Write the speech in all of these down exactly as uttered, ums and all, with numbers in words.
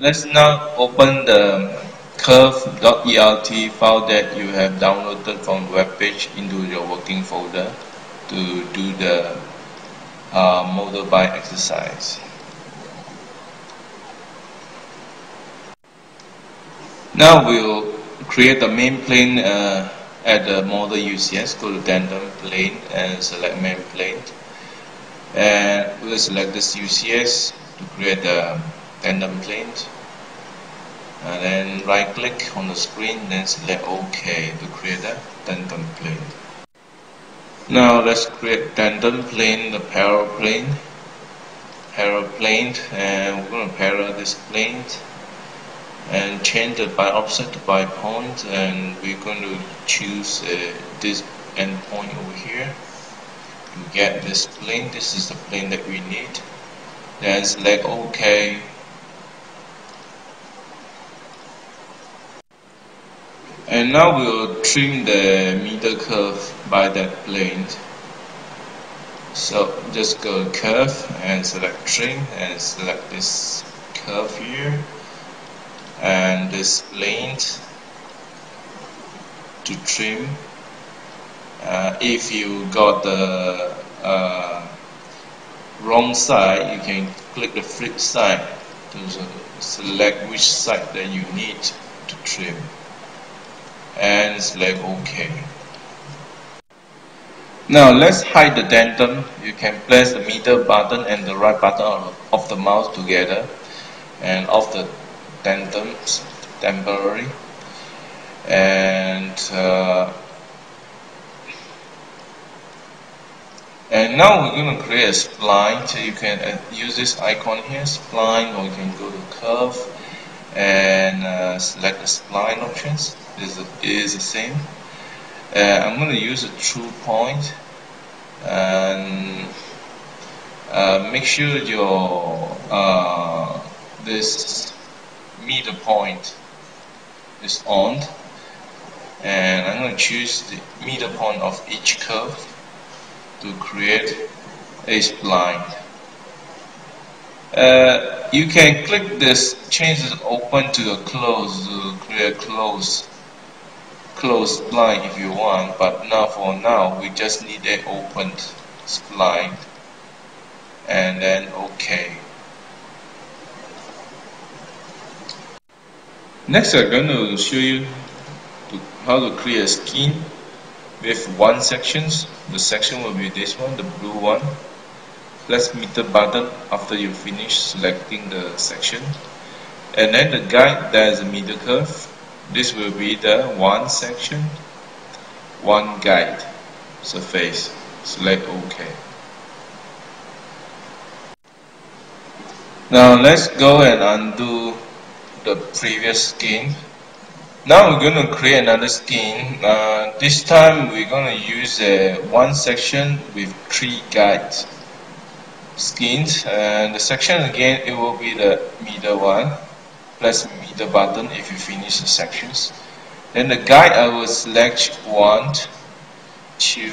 Let's now open the curve dot E R T file that you have downloaded from the web page into your working folder to do the uh, model by exercise. Now we'll create the main plane uh, at the model U C S. Go to Tandem plane and select main plane, and we'll select this U C S to create the tandem plane, and then right click on the screen, then select OK to create the tandem plane. Now let's create tandem plane, the parallel plane, parallel plane, and we're going to parallel this plane and change it by offset to by point, and we're going to choose uh, this endpoint over here to get this plane. This is the plane that we need. Then select OK. And now we'll trim the middle curve by that plane. So just go to curve and select trim and select this curve here and this plane to trim. Uh, if you got the uh, wrong side, you can click the flip side to select which side that you need to trim, and select OK. Now let's hide the tandem. You can place the middle button and the right button of the mouse together and off the tandem temporary, and uh, and now we're going to create a spline. So you can uh, use this icon here, spline, or you can go to curve and uh, select the spline options. This is the same. Uh, I'm going to use a true point, and uh, make sure your uh, this middle point is on, and I'm going to choose the middle point of each curve to create a spline. Uh, You can click this, change it open to a close to create a close, close spline if you want, but now for now we just need an open spline, and then OK. Next, I'm going to show you to how to create a skin with one sections. The section will be this one, the blue one. Plus meter button after you finish selecting the section, and then the guide, there is a middle curve. This will be the one section, one guide surface. Select OK. Now let's go and undo the previous skin. Now we're going to create another skin. Uh, this time we're going to use a one section with three guides skins, and the section again, it will be the middle one. Press middle button if you finish the sections. Then the guide, I will select one, two.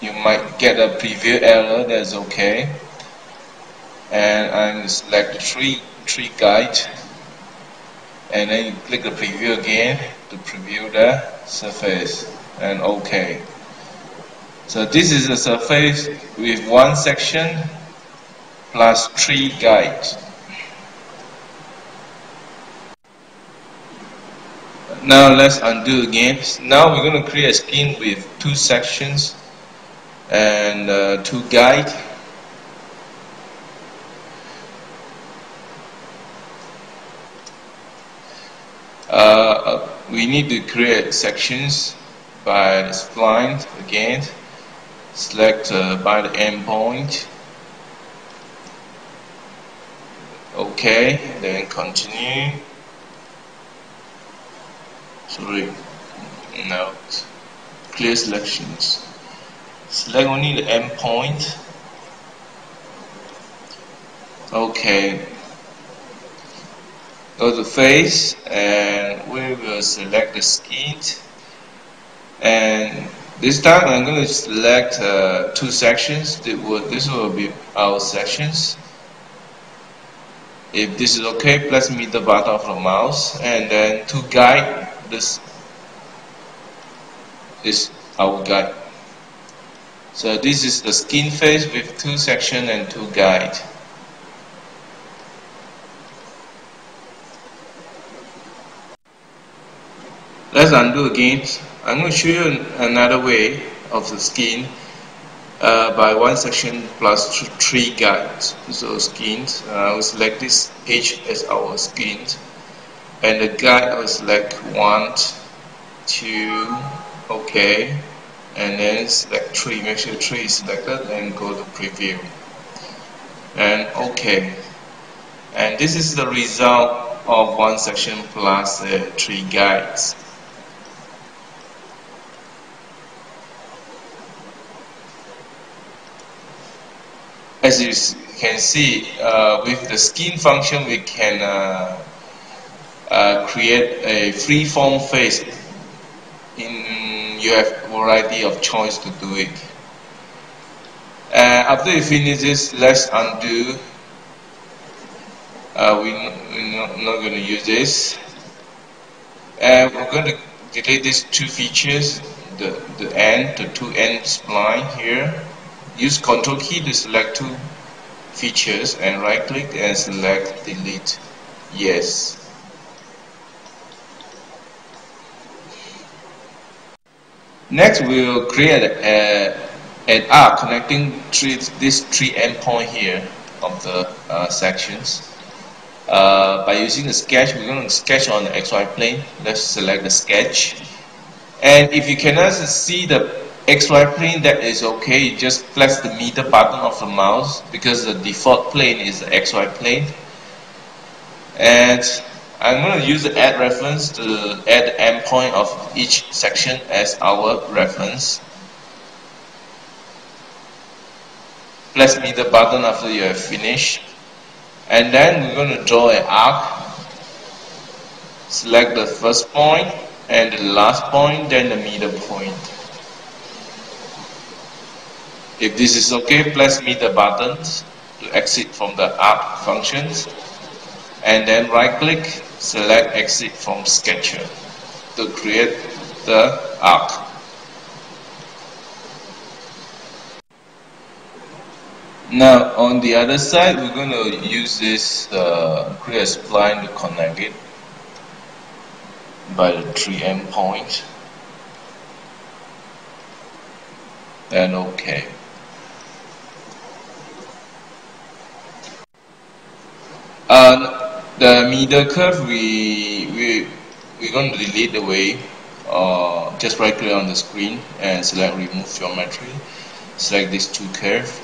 You might get a preview error. That's okay. And I select three, three guide, and then you click the preview again to preview the surface, and OK. So this is a surface with one section plus three guides. Now let's undo again. Now we're going to create a skin with two sections and uh, two guides. Uh, we need to create sections by the spline again. Select uh, by the endpoint. OK, then continue. Sorry, no. Clear selections. Select only the endpoint. OK. Go to face, and we will select the skin. And this time I'm going to select uh, two sections. This will, this will be our sections, If this is okay, please meet the button of the mouse, and then to guide this is our guide. So this is the skin face with two sections and two guides. Let's undo again. I'm going to show you another way of the skin uh, by one section plus three guides. So skins, uh, I will select this edge as our skin, and the guide I will select one, two, okay, and then select three. Make sure three is selected and go to preview and okay. And this is the result of one section plus uh, three guides. As you can see, uh, with the skin function, we can uh, uh, create a free-form face. In you have a variety of choice to do it. Uh, after you finish this, let's undo. Uh, we we're not, not going to use this, and we're going to delete these two features, the the end, the two end spline here. Use Control key to select two features and right click and select delete. Yes. Next, we will create a, an arc connecting three, these three endpoints here of the uh, sections. Uh, by using the sketch, we're going to sketch on the X Y plane. Let's select the sketch. And if you cannot see the X Y plane, that is okay. You just press the meter button of the mouse, because the default plane is the X Y plane. And I'm going to use the add reference to add the endpoint of each section as our reference. Press meter button after you have finished. And then we're going to draw an arc. Select the first point and the last point, then the middle point. If this is okay, press meter buttons to exit from the arc functions, and then right click, select exit from sketcher to create the arc. Now on the other side, we're going to use this uh, create a spline to connect it by the three endpoints, then okay. Uh, the middle curve, we, we, we're going to delete away. Uh, just right click on the screen and select remove geometry. Select these two curves.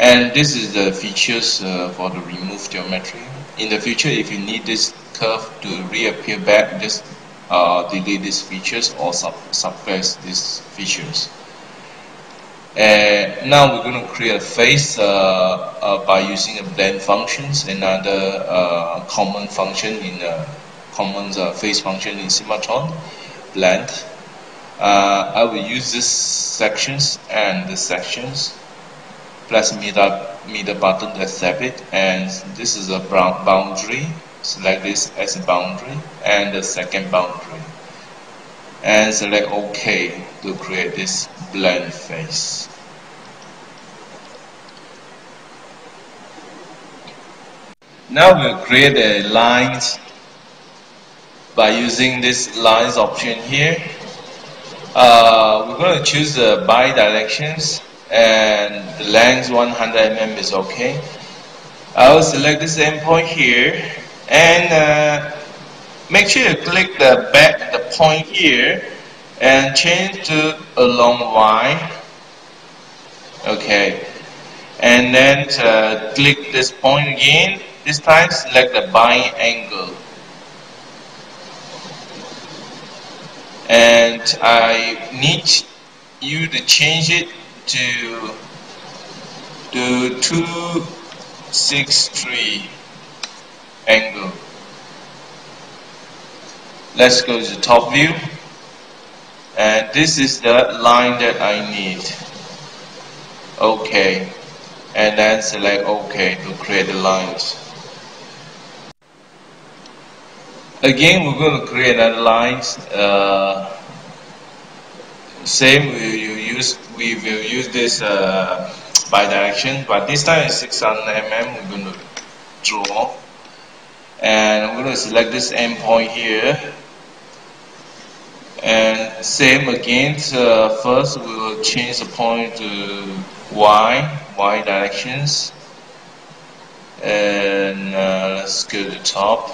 And this is the features uh, for the remove geometry. In the future, if you need this curve to reappear back, just uh, delete these features or sub suppress these features. And now we're going to create a face uh, uh, by using a blend functions, another uh, common function in uh, common uh, face function in Cimatron, blend. Uh, I will use these sections and the sections. Press meter, meter button to accept it, and this is a brown boundary. Select this as a boundary and the second boundary. And select OK to create this blend face. Now we'll create a line by using this lines option here. Uh, we're going to choose the bi-directions, and the length one hundred millimeters is OK. I will select this endpoint here, and uh, make sure you click the back the point here and change to a long Y. Okay, and then uh, click this point again. This time select the bind angle, and I need you to change it to to two sixty-three angle. Let's go to the top view, and this is the line that I need. Okay, and then select OK to create the lines. Again, we're going to create another lines. Uh, same, we you use we will use this uh, bidirection, but this time it's six hundred millimeters. We're going to draw, and I'm going to select this endpoint here. And same again. Uh, first, we will change the point to y, y directions, and uh, let's go to the top.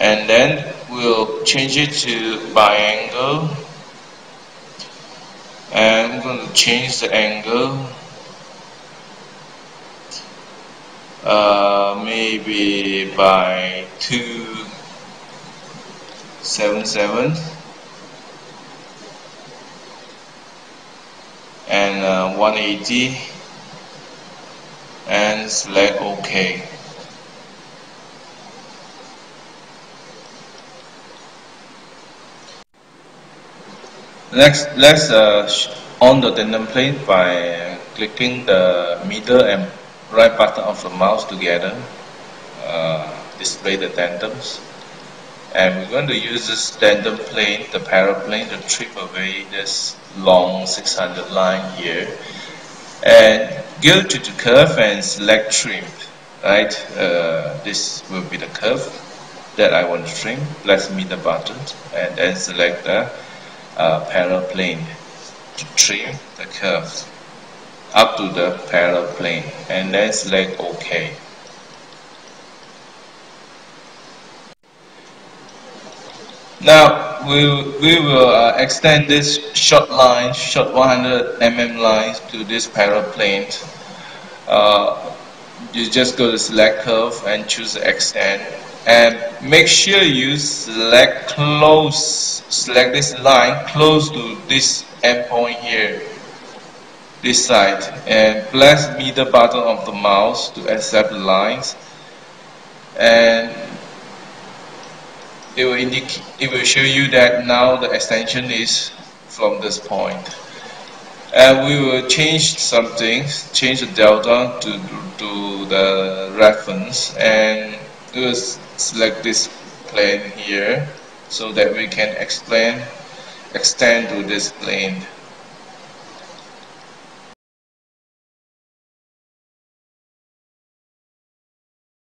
And then we'll change it to by angle, and I'm going to change the angle, uh, maybe by two seventy-seven, and uh, one eighty, and select OK. Next, let's uh, on the tandem plane by clicking the middle and right button of the mouse together. Uh, display the tandems, and we're going to use this tandem plane, the paraplane, to trip away this long six hundred line here. And go to the curve and select trim. Right, uh, this will be the curve that I want to trim. Let's meet the button and then select the Uh, paraplane to trim the curve up to the paraplane, and then select OK. Now we we will uh, extend this short line, short one hundred millimeter line, to this paraplane. Uh, you just go to select curve and choose extend. And make sure you select close, select this line close to this endpoint here, this side, and press middle button of the mouse to accept the lines, and it will indicate, it will show you that now the extension is from this point. And we will change something, change the delta to to the reference, and we'll select this plane here so that we can explain extend to this plane.